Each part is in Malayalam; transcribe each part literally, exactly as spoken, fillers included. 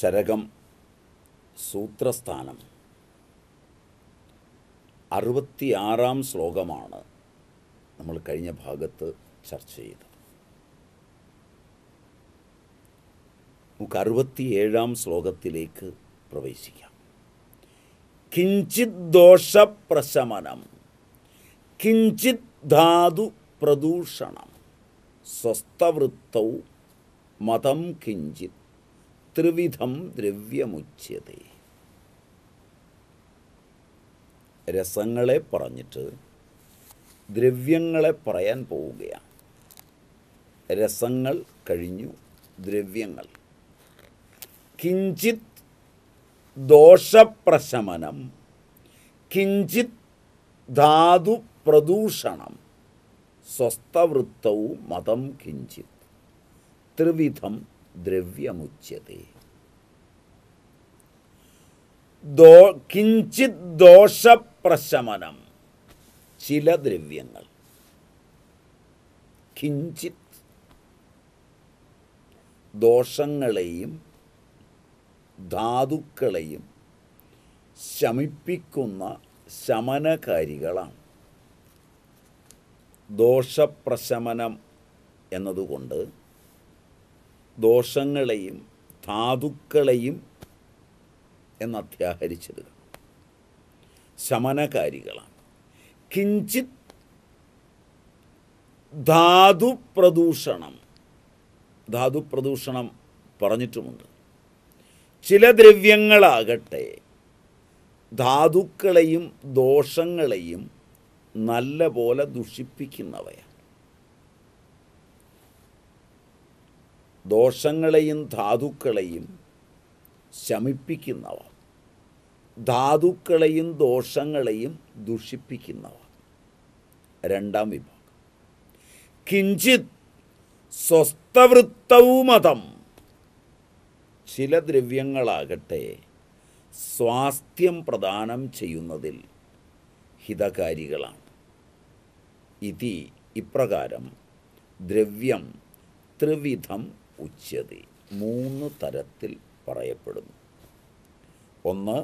ചരകം സൂത്രസ്ഥാനം അറുപത്തിയാറാം ശ്ലോകമാണ് നമ്മൾ കഴിഞ്ഞ ഭാഗത്ത് ചർച്ച ചെയ്തത്. നമുക്ക് അറുപത്തിയേഴാം ശ്ലോകത്തിലേക്ക് പ്രവേശിക്കാം. കിഞ്ചിത് ദോഷപ്രശമനം കിഞ്ചിത് ധാതു പ്രദൂഷണം സ്വസ്ഥവൃത്തൗ മതം കിഞ്ചിത് ത്രിവിധം ദ്രവ്യമുച്യതേ. രസങ്ങളെ പറഞ്ഞിട്ട് ദ്രവ്യങ്ങളെ പറയാൻ പോവുകയാണ്. രസങ്ങൾ കഴിഞ്ഞു, ദ്രവ്യങ്ങൾ. കിഞ്ചിത് ദോഷപ്രശമനം കിഞ്ചിത് ധാതു പ്രദൂഷണം സ്വസ്ഥവൃത്തൗ മതം കിഞ്ചിത് ത്രിവിധം ദ്രവ്യമുച്യതേ. ദോ കിഞ്ചിത് ദോഷപ്രശമനം ചില ദ്രവ്യങ്ങൾ, കിഞ്ചിത് ദോഷങ്ങളെയും ധാതുക്കളെയും ശമിപ്പിക്കുന്ന ശമനകാരികളാണ്. ദോഷപ്രശമനം എന്നതുകൊണ്ട് ദോഷങ്ങളെയും ധാതുക്കളെയും എന്നധ്യാഹരിച്ചിടുക, ശമനകാരികളാണ്. കിഞ്ചിത് ധാതു പ്രദൂഷണം, ധാതു പ്രദൂഷണം പറഞ്ഞിട്ടുമുണ്ട്. ചില ദ്രവ്യങ്ങളാകട്ടെ ധാതുക്കളെയും ദോഷങ്ങളെയും നല്ല പോലെ ദുഷിപ്പിക്കുന്നവയാണ്. ദോഷങ്ങളെയും ധാതുക്കളെയും ശമിപ്പിക്കുന്നവ, ധാതുക്കളെയും ദോഷങ്ങളെയും ദുഷിപ്പിക്കുന്നവ. രണ്ടാം വിഭാഗം കിഞ്ചിത് സ്വസ്ഥവൃത്തവുമതം, ചില ദ്രവ്യങ്ങളാകട്ടെ സ്വാസ്ഥ്യം പ്രദാനം ചെയ്യുന്നതിൽ ഹിതകാരികളാണ്. ഇതി ഇപ്രകാരം ദ്രവ്യം ത്രിവിധം ഉച്യതേ, മൂന്ന് തരത്തിൽ പറയപ്പെടുന്നു. ഒന്ന്,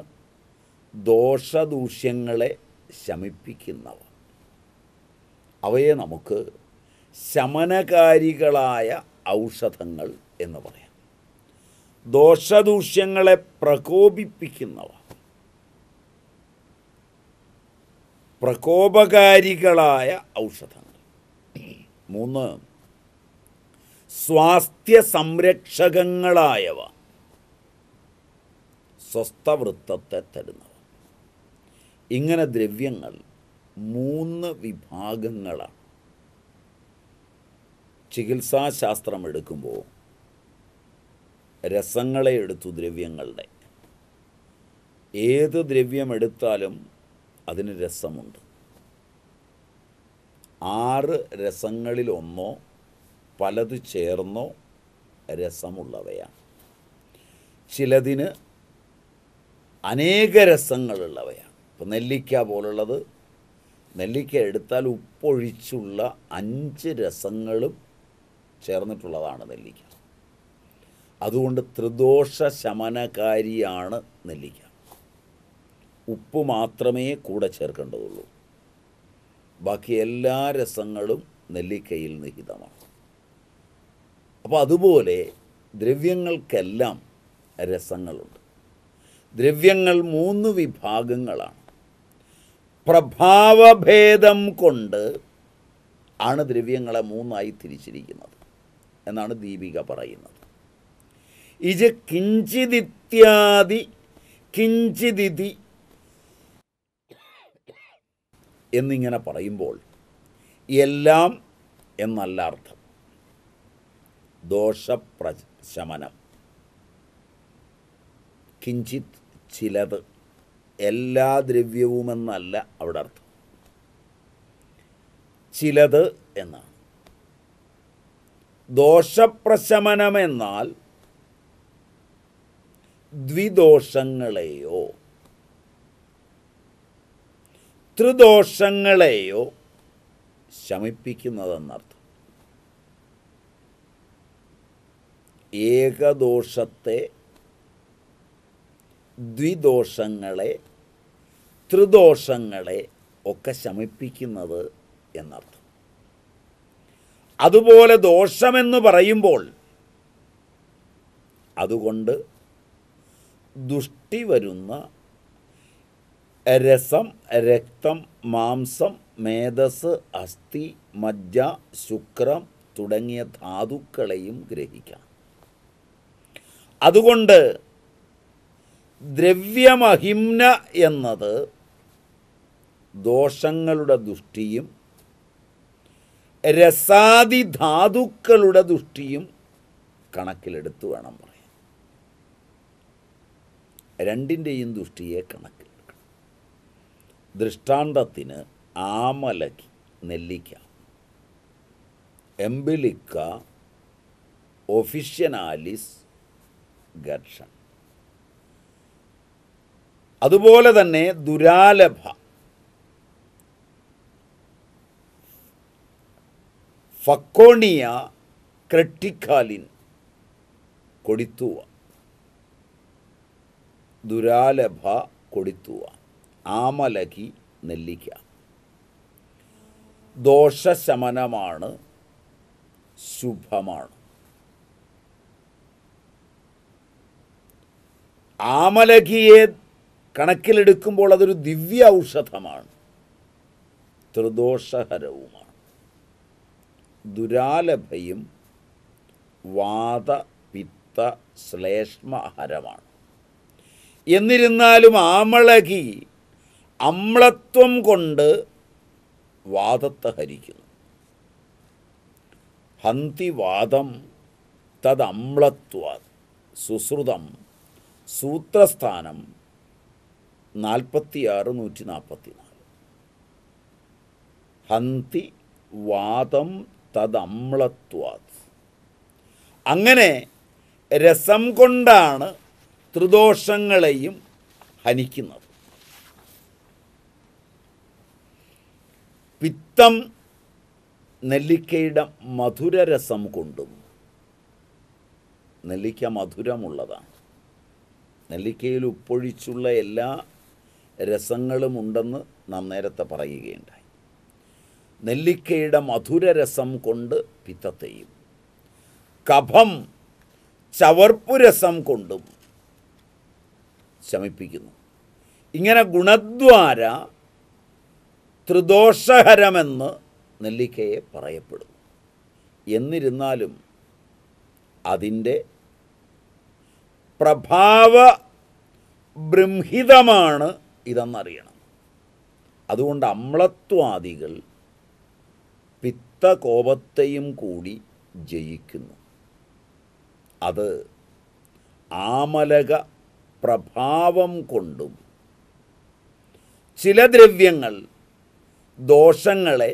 ദോഷദൂഷ്യങ്ങളെ ശമിപ്പിക്കുന്നവ, അവയെ നമുക്ക് ശമനകാരികളായ ഔഷധങ്ങൾ എന്ന് പറയാം. ദോഷദൂഷ്യങ്ങളെ പ്രകോപിപ്പിക്കുന്നവ, പ്രകോപകാരികളായ ഔഷധങ്ങൾ. മൂന്ന്, സ്വാസ്ഥ്യ സംരക്ഷകങ്ങളായവ, സ്വസ്ഥവൃത്തത്തെ തരുന്നവ. ഇങ്ങനെ ദ്രവ്യങ്ങൾ മൂന്ന് വിഭാഗങ്ങളാണ്. ചികിത്സാശാസ്ത്രം എടുക്കുമ്പോൾ രസങ്ങളെ എടുത്തു, ദ്രവ്യങ്ങളുടെ ഏത് ദ്രവ്യമെടുത്താലും അതിന് രസമുണ്ട്. ആറ് രസങ്ങളിലൊന്നോ പലത് ചേർന്നോ രസമുള്ളവയാണ്. ചിലതിന് അനേക രസങ്ങളുള്ളവയാണ്. ഇപ്പോൾ നെല്ലിക്ക പോലുള്ളത്, നെല്ലിക്ക എടുത്താൽ ഉപ്പൊഴിച്ചുള്ള അഞ്ച് രസങ്ങളും ചേർന്നിട്ടുള്ളതാണ് നെല്ലിക്ക. അതുകൊണ്ട് ത്രിദോഷ ശമനകാരിയാണ് നെല്ലിക്ക. ഉപ്പ് മാത്രമേ കൂടെ ചേർക്കേണ്ടതുള്ളൂ, ബാക്കി എല്ലാ രസങ്ങളും നെല്ലിക്കയിൽ നിഹിതമാണ്. അപ്പോൾ അതുപോലെ ദ്രവ്യങ്ങൾക്കെല്ലാം രസങ്ങളുണ്ട്. ദ്രവ്യങ്ങൾ മൂന്ന് വിഭാഗങ്ങളാണ്. പ്രഭാവഭേദം കൊണ്ട് ആണ് ദ്രവ്യങ്ങളെ മൂന്നായി തിരിച്ചിരിക്കുന്നത് എന്നാണ് ദീപിക പറയുന്നത്. ഇജ് കിഞ്ചിതിത്യാദി കിഞ്ചിതിതി എന്നിങ്ങനെ പറയുമ്പോൾ എല്ലാം എന്നല്ല അർത്ഥം. ദോഷപ്രശമനം കിഞ്ചിത് ചിലത്, എല്ലാ ദ്രവ്യവുമെന്നല്ല അവിടെ അർത്ഥം, ചിലത് എന്നാണ്. ദോഷപ്രശമനമെന്നാൽ ദ്വിദോഷങ്ങളെയോ ത്രിദോഷങ്ങളെയോ ശമിപ്പിക്കുന്നതെന്നർത്ഥം. ഏകദോഷത്തെ ദ്വിദോഷങ്ങളെ ത്രിദോഷങ്ങളെ ഒക്കെ ശമിപ്പിക്കുന്നത് എന്നർത്ഥം. അതുപോലെ ദോഷമെന്ന് പറയുമ്പോൾ അതുകൊണ്ട് ദുഷ്ടി വരുന്ന രസം രക്തം മാംസം മേധസ് അസ്ഥി മജ്ജ ശുക്രം തുടങ്ങിയ ധാതുക്കളെയും ഗ്രഹിക്കാം. അതുകൊണ്ട് ദ്രവ്യമഹിംന എന്നത് ദോഷങ്ങളുടെ ദുഷ്ടിയും രസാദി ധാതുക്കളുടെ ദുഷ്ടിയും കണക്കിലെടുത്ത് വേണം പറയാൻ. രണ്ടിൻ്റെയും ദുഷ്ടിയെ കണക്കിലെടുക്കണം. ദൃഷ്ടാന്തത്തിന് ആമലക്ക് നെല്ലിക്ക, എംബിലിക്ക, ഒഫിഷ്യനാലിസ്, ഘർഷൺ. അതുപോലെ തന്നെ ദുരാലഭ, ഫക്കോണിയ, ക്രെട്ടിക്കാലിൻ, കൊടിത്തുവ. ദുരാലഭ, കൊടിത്തുവ, ആമലകി, നെല്ലിക്ക ദോഷശമനമാണ്, ശുഭമാണ്. ആമലകിയെ കണക്കിലെടുക്കുമ്പോൾ അതൊരു ദിവ്യ ഔഷധമാണ്, ത്രിദോഷഹരവുമാണ്. ദുരാലഭയും വാത പിത്ത ശ്ലേഷ്മഹരമാണ്. എന്നിരുന്നാലും ആമളകി അമ്ലത്വം കൊണ്ട് വാദത്തെ ഹരിക്കുന്നു. ഹന്തിവാദം തദമ്ലത്വ സുശ്രുതം സൂത്രസ്ഥാനം നാൽപ്പത്തിയാറ് നൂറ്റി നാൽപ്പത്തിനാല്. ഹന്തി വാദം തദമ്ലത്വാത്. അങ്ങനെ രസം കൊണ്ടാണ് ത്രിദോഷങ്ങളെയും ഹനിക്കുന്നത്. പിത്തം നെല്ലിക്കയുടെ മധുരരസം കൊണ്ടും, നെല്ലിക്ക മധുരമുള്ളതാണ്, നെല്ലിക്കയിൽ ഉപ്പൊഴിച്ചുള്ള എല്ലാ രസങ്ങളും ഉണ്ടെന്ന് നാം നേരത്തെ പറയുകയുണ്ടായി. നെല്ലിക്കയുടെ മധുരരസം കൊണ്ട് പിത്തത്തെയും, കഫം ചവർപ്പുരസം കൊണ്ടും ശമിപ്പിക്കുന്നു. ഇങ്ങനെ ഗുണദ്വാര ത്രിദോഷഹരമെന്ന് നെല്ലിക്കയെ പറയപ്പെടുന്നു. എന്നിരുന്നാലും അതിൻ്റെ പ്രഭാവ ബൃംഹിതമാണ് ഇതെന്നറിയണം. അതുകൊണ്ട് അമ്ലത്വാദികൾ പിത്തകോപത്തെയും കൂടി ജയിക്കുന്നു. അത് ആമലക പ്രഭാവം കൊണ്ടും ചില ദ്രവ്യങ്ങൾ ദോഷങ്ങളെ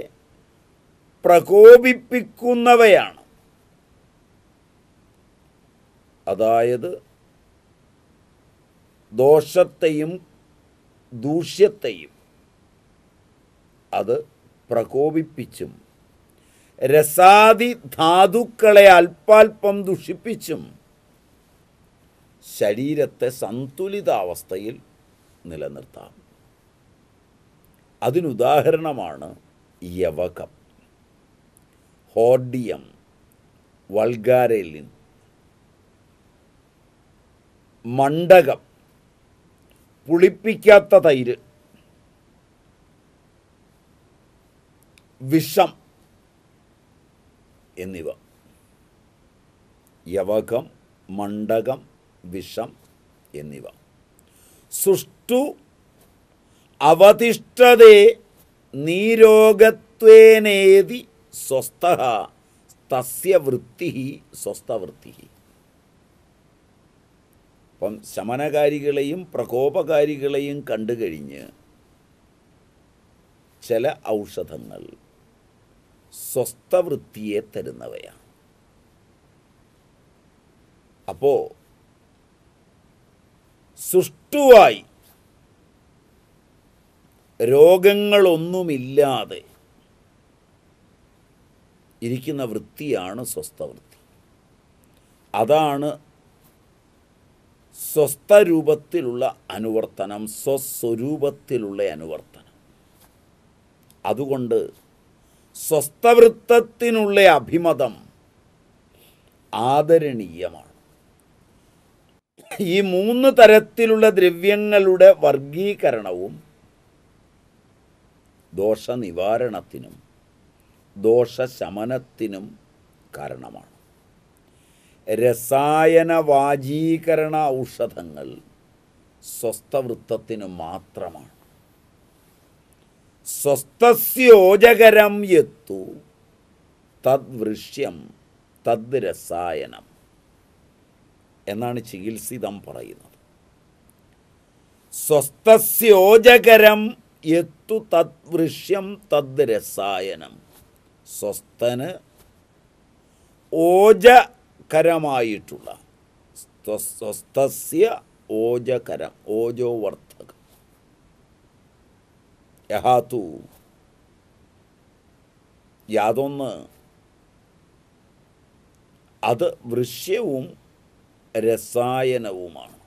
പ്രകോപിപ്പിക്കുന്നവയാണ്. അതായത് ദോഷത്തെയും ദൂഷ്യത്തെയും അത് പ്രകോപിപ്പിച്ചും രസാദി ധാതുക്കളെ അല്പാൽപ്പം ദുഷിപ്പിച്ചും ശരീരത്തെ സന്തുലിതാവസ്ഥയിൽ നിലനിർത്താം. അതിനുദാഹരണമാണ് യവകം, ഹോർഡിയം, വൾഗാരലിൻ, മണ്ടകം, പുളിപ്പിക്കാത്ത തൈര്, വിഷം എന്നിവ. യവകം, മണ്ടകം, വിഷം എന്നിവ സുഷ്ടു അവതിഷ്ഠതേ നീരോഗത്വേനേതി സ്വസ്ഥഃ തസ്യ വൃത്തിഹി സ്വസ്ഥവൃത്തിഹി. അപ്പം ശമനകാരികളെയും പ്രകോപകാരികളെയും കണ്ടുകഴിഞ്ഞ് ചില ഔഷധങ്ങൾ സ്വസ്ഥവൃത്തിയെ തരുന്നവയാണ്. അപ്പോൾ സുഷ്ടുവായി രോഗങ്ങളൊന്നുമില്ലാതെ ഇരിക്കുന്ന വൃത്തിയാണ് സ്വസ്ഥവൃത്തി. അതാണ് സ്വസ്ഥ രൂപത്തിലുള്ള അനുവർത്തനം, സ്വസ്വരൂപത്തിലുള്ള അനുവർത്തനം. അതുകൊണ്ട് സ്വസ്ഥവൃത്തത്തിനുള്ള അഭിമതം ആദരണീയമാണ്. ഈ മൂന്ന് തരത്തിലുള്ള ദ്രവ്യങ്ങളുടെ വർഗീകരണവും ദോഷനിവാരണത്തിനും ദോഷശമനത്തിനും കാരണമാണ്. രസായന വാജീകരണ ഔഷധങ്ങൾ സ്വസ്ഥവൃത്തത്തിനു മാത്രമാണ്. സ്വസ്ഥസ്യോജകരം യത്തു തദ്വൃഷ്യം തദ് രസായനം എന്നാണ് ചികിത്സിതം പറയുന്നത്. സ്വസ്ഥസ്യോജകരം യത്തു തദ്വൃഷ്യം തദ് രസായനം. സ്വസ്ഥന് ഓജ കരമായിട്ടുള്ള സ്വസ്ഥസ്യ ഓജകരം, ഓജോ വർദ്ധകം. യഹാതു യാതൊന്ന് അത് വൃഷ്യവും രസായനവുമാണ്.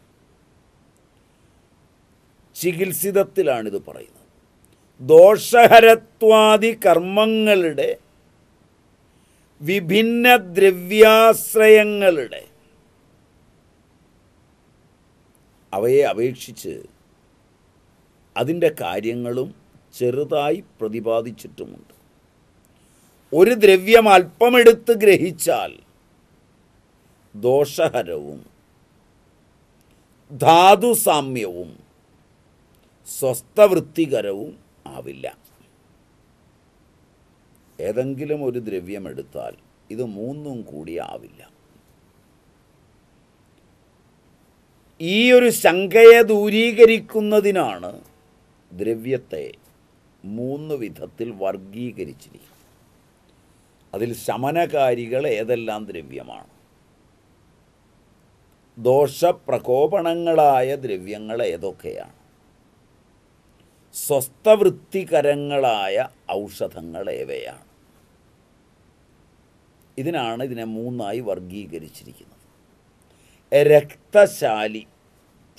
ചികിത്സിതത്തിലാണിത് പറയുന്നത്. ദോഷഹരത്വാദി കർമ്മങ്ങളുടെ വിഭിന്ന ദ്രവ്യാശ്രയങ്ങളുടെ അവയെ അപേക്ഷിച്ച് അതിൻ്റെ കാര്യങ്ങളും ചെറുതായി പ്രതിപാദിച്ചിട്ടുമുണ്ട്. ഒരു ദ്രവ്യം അല്പമെടുത്ത് ഗ്രഹിച്ചാൽ ദോഷഹരവും ധാതുസാമ്യവും സ്വസ്ഥവൃത്തികരവും ആവില്ല. ഏതെങ്കിലും ഒരു ദ്രവ്യമെടുത്താൽ ഇത് മൂന്നും കൂടി ആവില്ല. ഈ ഒരു ശങ്കയെ ദൂരീകരിക്കുന്നതിനാണ് ദ്രവ്യത്തെ മൂന്ന് വിധത്തിൽ വർഗീകരിച്ചിരിക്കുന്നത്. അതിൽ ശമനകാരികൾ ഏതെല്ലാം ദ്രവ്യമാണ്, ദോഷപ്രകോപണങ്ങളായ ദ്രവ്യങ്ങൾ ഏതൊക്കെയാണ്, സ്വസ്ഥവൃത്തികരങ്ങളായ ഔഷധങ്ങൾ ഏവയാണ്. ഇതിനാണ് ഇതിനെ മൂന്നായി വർഗീകരിച്ചിരിക്കുന്നത്. രക്തശാലി,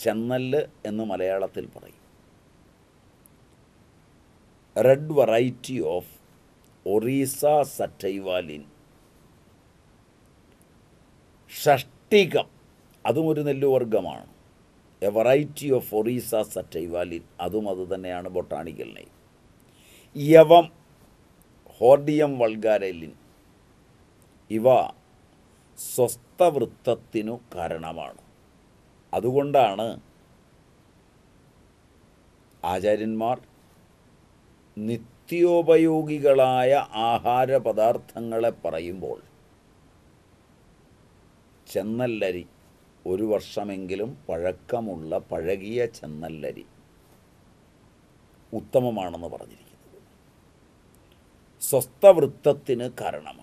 ചെന്നല്ല് എന്ന് മലയാളത്തിൽ പറയും. Red variety of Oryza സറ്റൈവാലിൻ. ഷഷ്ടികം, അതും ഒരു നെല്ലുവർഗമാണ്. എ വെറൈറ്റി ഓഫ് ഒറീസ സറ്റൈവാലിൻ, അതും അത് തന്നെയാണ് ബൊട്ടാണിക്കൽ നെയിം. യവം, ഹോർഡിയം വൾഗാരലിൻ, ഇവ സ്വസ്ഥവൃത്തത്തിനു കാരണമാണ്. അതുകൊണ്ടാണ് ആചാര്യന്മാർ നിത്യോപയോഗികളായ ആഹാര പദാർത്ഥങ്ങളെ പറയുമ്പോൾ ചെന്നല്ലരി, ഒരു വർഷമെങ്കിലും പഴക്കമുള്ള പഴകിയ ചെന്നല്ലരി ഉത്തമമാണെന്ന് പറഞ്ഞിരിക്കുന്നത്. സ്വസ്ഥവൃത്തത്തിന് കാരണമാണ്.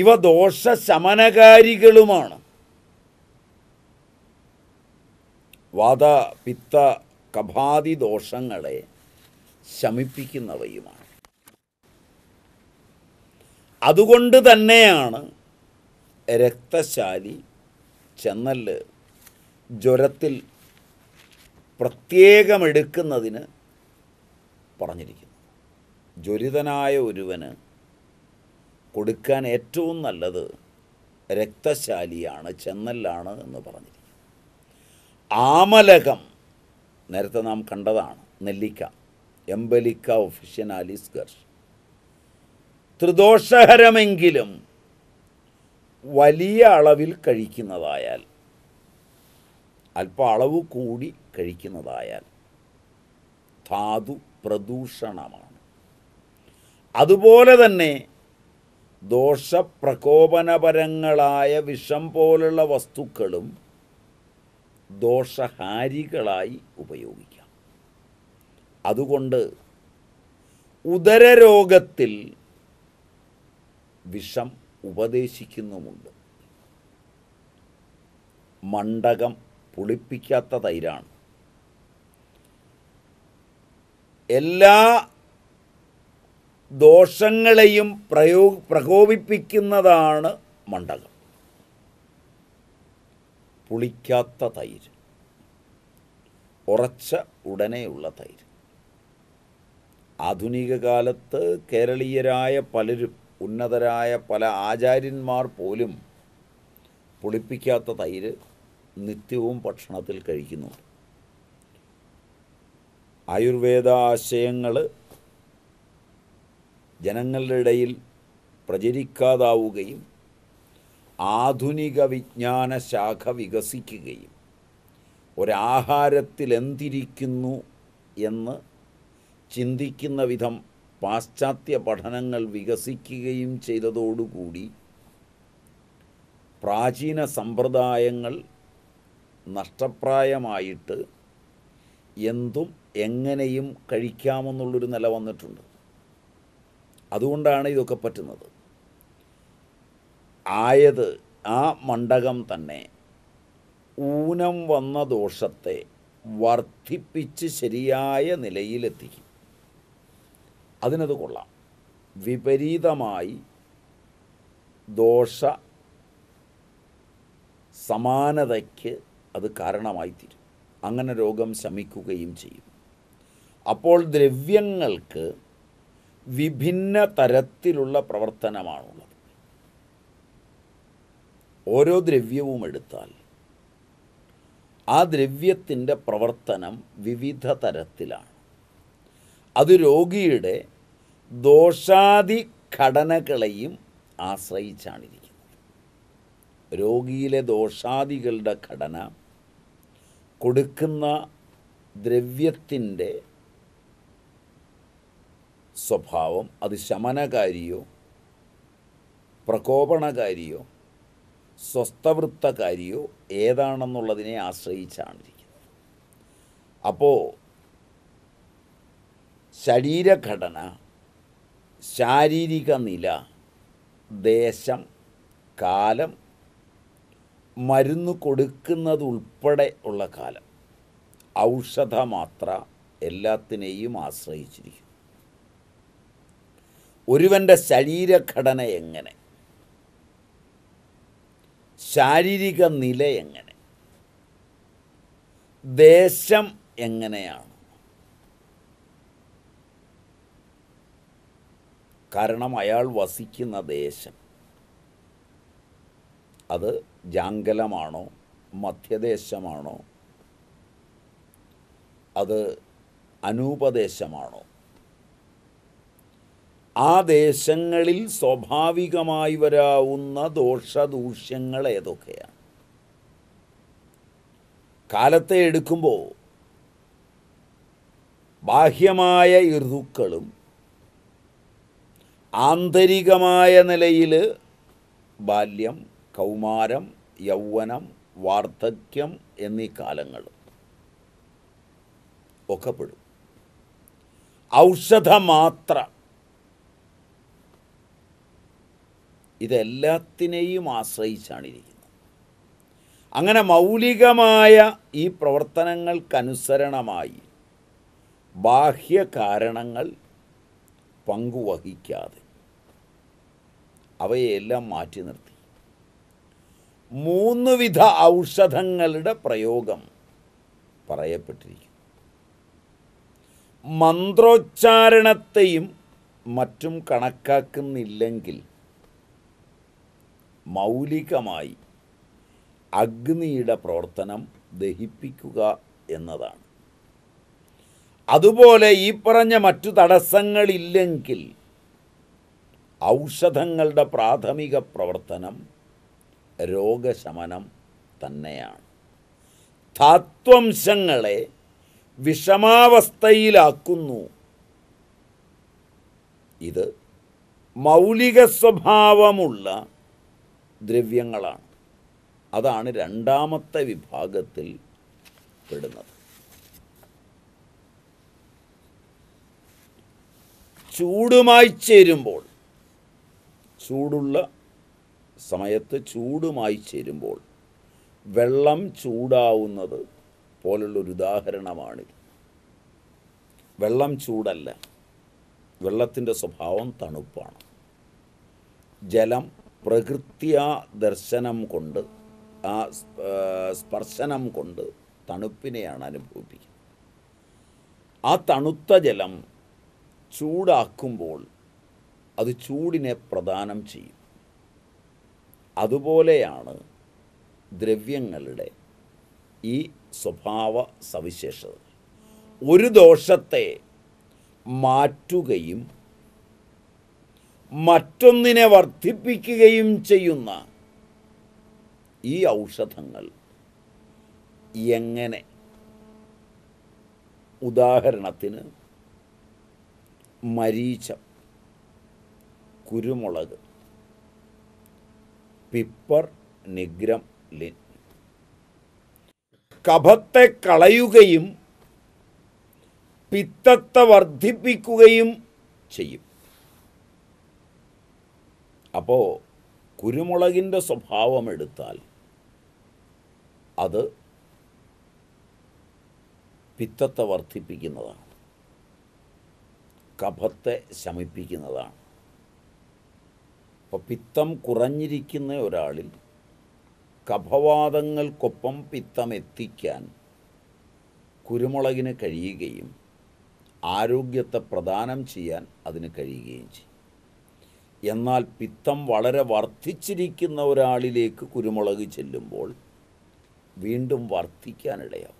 ഇവ ദോഷശമനകാരികളുമാണ്. വാത പിത്ത കഫാദി ദോഷങ്ങളെ ശമിപ്പിക്കുന്നവയുമാണ്. അതുകൊണ്ട് തന്നെയാണ് രക്തശാലി, ചെന്നല്ല് ജ്വരത്തിൽ പ്രത്യേകമെടുക്കുന്നതിന് പറഞ്ഞിരിക്കുന്നു. ജ്വരിതനായ ഒരുവന് കൊടുക്കാൻ ഏറ്റവും നല്ലത് രക്തശാലിയാണ്, ചെന്നല്ലാണ് എന്ന് പറഞ്ഞിരിക്കുന്നു. ആമലകം നേരത്തെ നാം കണ്ടതാണ്, നെല്ലിക്ക, എംബലിക്ക ഒഫിഷ്യനാലിസ് ഗർഷ്. ത്രിദോഷഹരമെങ്കിലും വലിയ അളവിൽ കഴിക്കുന്നതായാൽ, അല്പ അളവ് കൂടി കഴിക്കുന്നതായാൽ ധാതു പ്രദൂഷണമാണ്. അതുപോലെ തന്നെ ദോഷപ്രകോപനപരങ്ങളായ വിഷം പോലുള്ള വസ്തുക്കളും ദോഷഹാരികളായി ഉപയോഗിക്കാം. അതുകൊണ്ട് ഉദരരോഗത്തിൽ വിഷം ഉപദേശിക്കുന്നുമുണ്ട്. മണ്ടകം പുളിപ്പിക്കാത്ത തൈരാണ്. എല്ലാ ദോഷങ്ങളെയും പ്രയോ പ്രകോപിപ്പിക്കുന്നതാണ് മണ്ടകം. പുളിക്കാത്ത തൈര്, ഉറച്ച ഉടനെയുള്ള തൈര്. ആധുനിക കാലത്ത് കേരളീയരായ പലരും ഉന്നതരായ പല ആചാര്യന്മാർ പോലും പുളിപ്പിക്കാത്ത തൈര് നിത്യവും ഭക്ഷണത്തിൽ കഴിക്കുന്നുണ്ട്. ആയുർവേദ ആശയങ്ങൾ ജനങ്ങളുടെ ഇടയിൽ പ്രചരിക്കാതാവുകയും ആധുനിക വിജ്ഞാന ശാഖ വികസിക്കുകയും ഒരാഹാരത്തിൽ എന്തിരിക്കുന്നു എന്ന് ചിന്തിക്കുന്ന വിധം പാശ്ചാത്യ പഠനങ്ങൾ വികസിക്കുകയും ചെയ്തതോടുകൂടി പ്രാചീന സമ്പ്രദായങ്ങൾ നഷ്ടപ്രായമായിട്ട് എന്തും എങ്ങനെയും കഴിക്കാമെന്നുള്ളൊരു നില വന്നിട്ടുണ്ട്. അതുകൊണ്ടാണ് ഇതൊക്കെ പറ്റുന്നത്. ആയത് ആ മണ്ഡകം തന്നെ ഊനം വന്ന ദോഷത്തെ വർദ്ധിപ്പിച്ച് ശരിയായ നിലയിലെത്തിക്കും. അതിനത് കൊള്ളാം. വിപരീതമായി ദോഷ സമാനതയ്ക്ക് അത് കാരണമായിത്തീരും. അങ്ങനെ രോഗം ശമിക്കുകയും ചെയ്യും. അപ്പോൾ ദ്രവ്യങ്ങൾക്ക് വിഭിന്ന തരത്തിലുള്ള പ്രവർത്തനമാണുള്ളത്. ഓരോ ദ്രവ്യവും എടുത്താൽ ആ ദ്രവ്യത്തിൻ്റെ പ്രവർത്തനം വിവിധ തരത്തിലാണ്. അത് രോഗിയുടെ ദോഷാദി ഘടനകളെയും ആശ്രയിച്ചാണിരിക്കുന്നത്. രോഗിയിലെ ദോഷാദികളുടെ ഘടന കൊടുക്കുന്ന ദ്രവ്യത്തിൻ്റെ സ്വഭാവം, അത് ശമനകാരിയോ പ്രകോപണകാരിയോ സ്വസ്ഥവൃത്തകാരിയോ ഏതാണെന്നുള്ളതിനെ ആശ്രയിച്ചാണിരിക്കുന്നത്. അപ്പോൾ ശരീരഘടന, ശാരീരിക നില, ദേശം, കാലം, മരുന്ന് കൊടുക്കുന്നതുൾപ്പെടെ ഉള്ള കാലം, ഔഷധമാത്ര എല്ലാത്തിനെയും ആശ്രയിച്ചിരിക്കും. ഒരുവൻ്റെ ശരീരഘടന എങ്ങനെ, ശാരീരിക നില എങ്ങനെ, ദേശം എങ്ങനെയാണ്. കാരണം അയാൾ വസിക്കുന്ന ദേശം അത് ജാങ്കലമാണോ മധ്യദേശമാണോ അത് അനൂപദേശമാണോ, ആ ദേശങ്ങളിൽ സ്വാഭാവികമായി വരാവുന്ന ദോഷദൂഷ്യങ്ങൾ ഏതൊക്കെയാണ്. കാലത്തെ എടുക്കുമ്പോൾ ബാഹ്യമായ ഋതുക്കളും ആന്തരികമായ നിലയിൽ ബാല്യം, കൗമാരം, യൗവനം, വാർദ്ധക്യം എന്നീ കാലങ്ങൾ ഒക്കെ പെടും. ഔഷധമാത്ര ഇതെല്ലാത്തിനെയും ആശ്രയിച്ചാണിരിക്കുന്നത്. അങ്ങനെ മൗലികമായ ഈ പ്രവർത്തനങ്ങൾക്കനുസരണമായി ബാഹ്യകാരണങ്ങൾ പങ്കുവഹിക്കാതെ അവയെല്ലാം മാറ്റി നിർത്തി മൂന്ന് വിധ ഔഷധങ്ങളുടെ പ്രയോഗം പറയപ്പെട്ടിരിക്കുന്നു. മന്ത്രോച്ചാരണത്തെയും മറ്റും കണക്കാക്കുന്നില്ലെങ്കിൽ മൗലികമായി അഗ്നിയുടെ പ്രവർത്തനം ദഹിപ്പിക്കുക എന്നതാണ്. അതുപോലെ ഈ പറഞ്ഞ മറ്റു തടസ്സങ്ങളില്ലെങ്കിൽ ഔഷധങ്ങളുടെ പ്രാഥമിക പ്രവർത്തനം രോഗശമനം തന്നെയാണ്. ധാത്വംശങ്ങളെ വിഷമാവസ്ഥയിലാക്കുന്നു. ഇത് മൗലിക സ്വഭാവമുള്ള ദ്രവ്യങ്ങളാണ്. അതാണ് രണ്ടാമത്തെ വിഭാഗത്തിൽ പെടുന്നത്. ചൂടുമായി ചേരുമ്പോൾ, ചൂടുള്ള സമയത്ത് ചൂടുമായി ചേരുമ്പോൾ വെള്ളം ചൂടാവുന്നത് പോലുള്ളൊരു ഉദാഹരണമാണിത്. വെള്ളം ചൂടല്ല, വെള്ളത്തിൻ്റെ സ്വഭാവം തണുപ്പാണ്. ജലം പ്രകൃത്യാ ദർശനം കൊണ്ട് ആ സ്പർശനം കൊണ്ട് തണുപ്പിനെയാണ് അനുഭവിക്കുന്നത്. ആ തണുത്ത ജലം ചൂടാക്കുമ്പോൾ അത് ചൂടിനെ പ്രദാനം ചെയ്യും. അതുപോലെയാണ് ദ്രവ്യങ്ങളുടെ ഈ സ്വഭാവ സവിശേഷത. ഒരു ദോഷത്തെ മാറ്റുകയും മറ്റൊന്നിനെ വർദ്ധിപ്പിക്കുകയും ചെയ്യുന്ന ഈ ഔഷധങ്ങൾ എങ്ങനെ, ഉദാഹരണത്തിന് മരീചം, കുരുമുളക്, പിപ്പർ, നിഗ്രം, ലിൻ, കഫത്തെ കളയുകയും പിത്തത്തെ വർദ്ധിപ്പിക്കുകയും ചെയ്യും. അപ്പോൾ കുരുമുളകിൻ്റെ സ്വഭാവം എടുത്താൽ അത് പിത്തത്തെ വർദ്ധിപ്പിക്കുന്നതാണ്, കഫത്തെ ശമിപ്പിക്കുന്നതാണ്. അപ്പോൾ പിത്തം കുറഞ്ഞിരിക്കുന്ന ഒരാളിൽ കഫവാദങ്ങൾക്കൊപ്പം പിത്തം എത്തിക്കാൻ കുരുമുളകിന് കഴിയുകയും ആരോഗ്യത്തെ പ്രദാനം ചെയ്യാൻ അതിന് കഴിയുകയും ചെയ്യും. എന്നാൽ പിത്തം വളരെ വർദ്ധിച്ചിരിക്കുന്ന ഒരാളിലേക്ക് കുരുമുളക് ചെല്ലുമ്പോൾ വീണ്ടും വർദ്ധിക്കാനിടയാവും.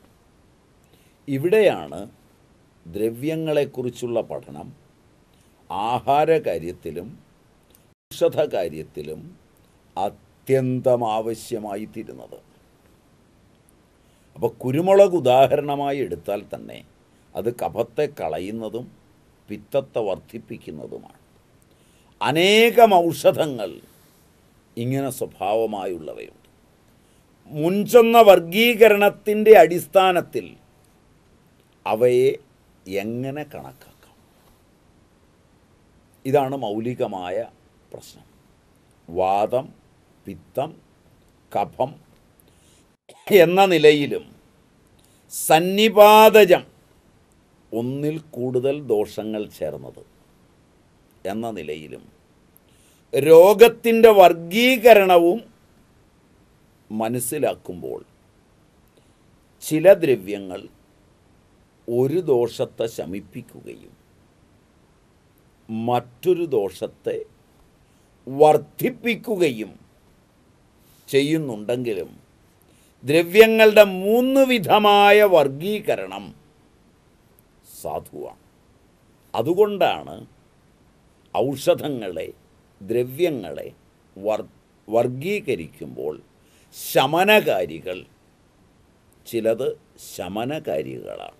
ഇവിടെയാണ് ദ്രവ്യങ്ങളെക്കുറിച്ചുള്ള പഠനം ആഹാരകാര്യത്തിലും ഔഷധകാര്യത്തിലും അത്യന്തം ആവശ്യമായി തീരുന്നത്. അപ്പോൾ കുരുമുളക് ഉദാഹരണമായി എടുത്താൽ തന്നെ അത് കഫത്തെ കളയുന്നതും പിത്തത്തെ വർദ്ധിപ്പിക്കുന്നതുമാണ്. അനേകം ഔഷധങ്ങൾ ഇങ്ങനെ സ്വഭാവമായുള്ളവയുണ്ട്. മുൻചെന്ന വർഗീകരണത്തിൻ്റെ അടിസ്ഥാനത്തിൽ അവയെ എങ്ങനെ കണക്കാക്കാം? ഇതാണ് മൗലികമായ പ്രശ്നം. വാദം, പിത്തം, കഫം എന്ന നിലയിലും സന്നിപാതജം, ഒന്നിൽ കൂടുതൽ ദോഷങ്ങൾ ചേർന്നത് എന്ന നിലയിലും രോഗത്തിൻ്റെ വർഗീകരണവും മനസ്സിലാക്കുമ്പോൾ ചില ദ്രവ്യങ്ങൾ ഒരു ദോഷത്തെ ശമിപ്പിക്കുകയും മറ്റൊരു ദോഷത്തെ വർദ്ധിപ്പിക്കുകയും ചെയ്യുന്നുണ്ടെങ്കിലും ദ്രവ്യങ്ങളുടെ മൂന്ന് വിധമായ വർഗീകരണം സാധുവാണ്. അതുകൊണ്ടാണ് ഔഷധങ്ങളെ, ദ്രവ്യങ്ങളെ വർ വർഗീകരിക്കുമ്പോൾ ശമനകാരികൾ, ചിലത് ശമനകാരികളാണ്.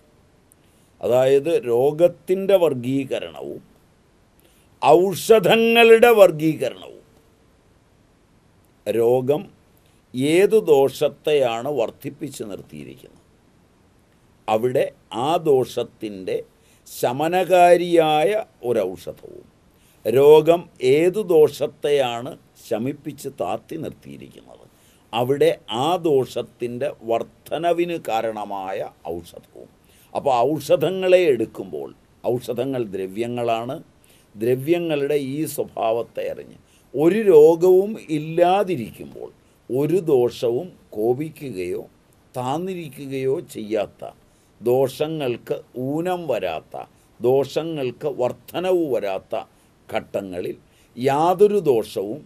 അതായത് രോഗത്തിൻ്റെ വർഗീകരണവും ഔഷധങ്ങളുടെ വർഗീകരണവും. രോഗം ഏതു ദോഷത്തെയാണ് വർദ്ധിപ്പിച്ച് നിർത്തിയിരിക്കുന്നത്, അവിടെ ആ ദോഷത്തിൻ്റെ ശമനകാരിയായ ഒരൗഷധവും, രോഗം ഏതു ദോഷത്തെയാണ് ശമിപ്പിച്ച് താത്തി നിർത്തിയിരിക്കുന്നത്, അവിടെ ആ ദോഷത്തിൻ്റെ വർധനവിന് കാരണമായ ഔഷധവും. അപ്പോൾ ഔഷധങ്ങളെ എടുക്കുമ്പോൾ, ഔഷധങ്ങൾ ദ്രവ്യങ്ങളാണ്, ദ്രവ്യങ്ങളുടെ ഈ സ്വഭാവത്തെ അറിഞ്ഞ് ഒരു രോഗവും ഇല്ലാതിരിക്കുമ്പോൾ ഒരു ദോഷവും കോപിക്കുകയോ താന്നിരിക്കുകയോ ചെയ്യാത്ത, ദോഷങ്ങൾക്ക് ഊനം വരാത്ത, ദോഷങ്ങൾക്ക് വർധനവ് വരാത്ത ഘട്ടങ്ങളിൽ യാതൊരു ദോഷവും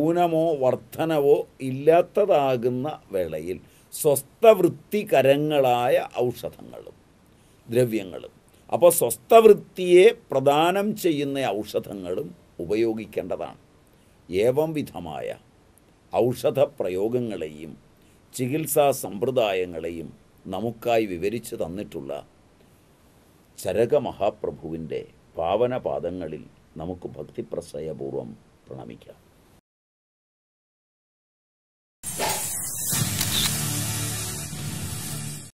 ഊനമോ വർധനവോ ഇല്ലാത്തതാകുന്ന വേളയിൽ സ്വസ്ഥവൃത്തികരങ്ങളായ ഔഷധങ്ങളും ദ്രവ്യങ്ങളും. അപ്പോൾ സ്വസ്ഥവൃത്തിയെ പ്രദാനം ചെയ്യുന്ന ഔഷധങ്ങളും ഉപയോഗിക്കേണ്ടതാണ്. ഏവം വിധമായ ഔഷധ പ്രയോഗങ്ങളെയും ചികിത്സാ സമ്പ്രദായങ്ങളെയും നമുക്കായി വിവരിച്ചു തന്നിട്ടുള്ള ചരക മഹാപ്രഭുവിൻ്റെ പാവനപാദങ്ങളിൽ നമുക്ക് ഭക്തിപ്രസയപൂർവം പ്രണമിക്കാം.